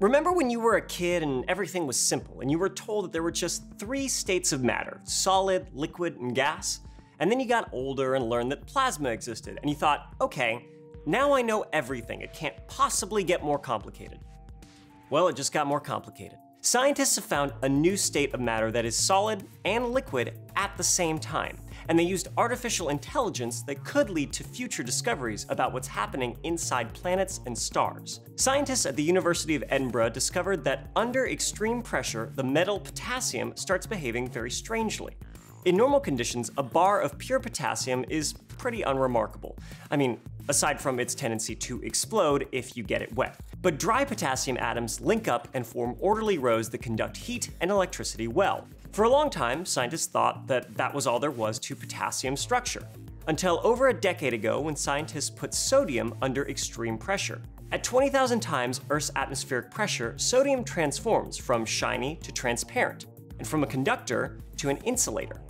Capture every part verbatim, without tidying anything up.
Remember when you were a kid and everything was simple, and you were told that there were just three states of matter, solid, liquid, and gas? And then you got older and learned that plasma existed, and you thought, okay, now I know everything. It can't possibly get more complicated. Well, it just got more complicated. Scientists have found a new state of matter that is solid and liquid at the same time, and they used artificial intelligence that could lead to future discoveries about what's happening inside planets and stars. Scientists at the University of Edinburgh discovered that under extreme pressure, the metal potassium starts behaving very strangely. In normal conditions, a bar of pure potassium is pretty unremarkable. I mean, aside from its tendency to explode if you get it wet. But dry potassium atoms link up and form orderly rows that conduct heat and electricity well. For a long time, scientists thought that that was all there was to potassium structure, until over a decade ago when scientists put sodium under extreme pressure. At twenty thousand times Earth's atmospheric pressure, sodium transforms from shiny to transparent, and from a conductor to an insulator.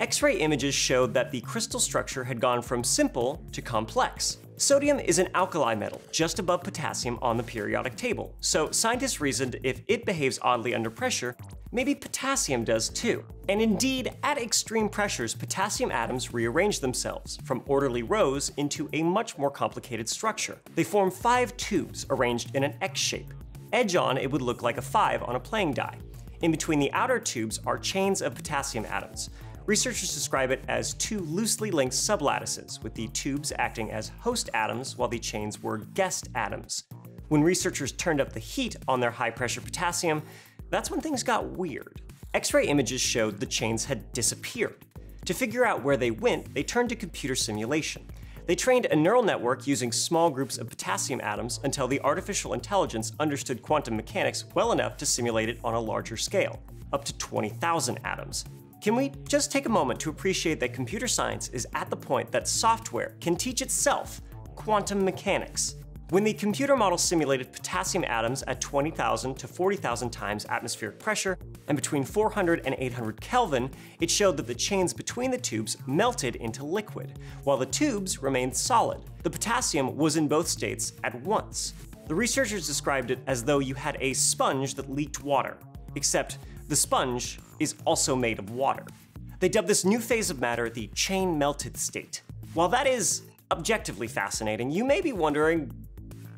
X-ray images showed that the crystal structure had gone from simple to complex. Sodium is an alkali metal, just above potassium on the periodic table, so scientists reasoned if it behaves oddly under pressure, maybe potassium does too. And indeed, at extreme pressures, potassium atoms rearrange themselves from orderly rows into a much more complicated structure. They form five tubes arranged in an X shape. Edge on, it would look like a five on a playing die. In between the outer tubes are chains of potassium atoms. Researchers describe it as two loosely linked sublattices, with the tubes acting as host atoms while the chains were guest atoms. When researchers turned up the heat on their high-pressure potassium, that's when things got weird. X-ray images showed the chains had disappeared. To figure out where they went, they turned to computer simulation. They trained a neural network using small groups of potassium atoms until the artificial intelligence understood quantum mechanics well enough to simulate it on a larger scale, up to twenty thousand atoms. Can we just take a moment to appreciate that computer science is at the point that software can teach itself quantum mechanics? When the computer model simulated potassium atoms at twenty thousand to forty thousand times atmospheric pressure and between four hundred and eight hundred Kelvin, it showed that the chains between the tubes melted into liquid, while the tubes remained solid. The potassium was in both states at once. The researchers described it as though you had a sponge that leaked water, except the sponge is also made of water. They dubbed this new phase of matter the chain melted state. While that is objectively fascinating, you may be wondering,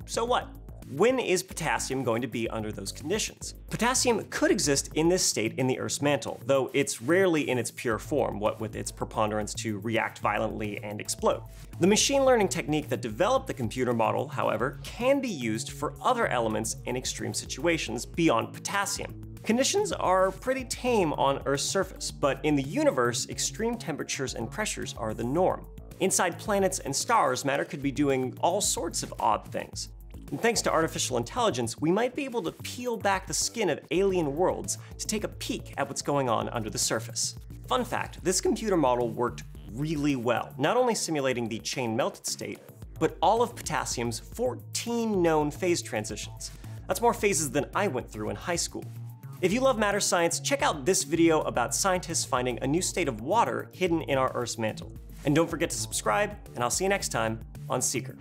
so what? When is potassium going to be under those conditions? Potassium could exist in this state in the Earth's mantle, though it's rarely in its pure form, what with its preponderance to react violently and explode. The machine learning technique that developed the computer model, however, can be used for other elements in extreme situations beyond potassium. Conditions are pretty tame on Earth's surface, but in the universe, extreme temperatures and pressures are the norm. Inside planets and stars, matter could be doing all sorts of odd things. And thanks to artificial intelligence, we might be able to peel back the skin of alien worlds to take a peek at what's going on under the surface. Fun fact, this computer model worked really well, not only simulating the chain melted state, but all of potassium's fourteen known phase transitions. That's more phases than I went through in high school. If you love matter science, check out this video about scientists finding a new state of water hidden in our Earth's mantle. And don't forget to subscribe, and I'll see you next time on Seeker.